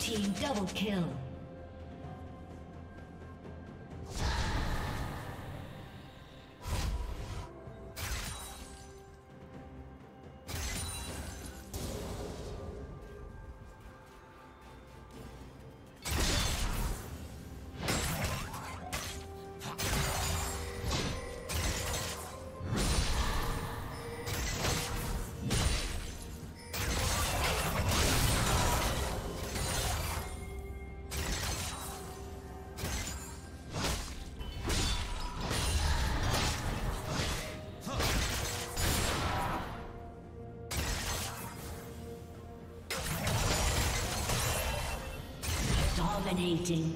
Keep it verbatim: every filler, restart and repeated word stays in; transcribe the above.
Team double kill. Dominating.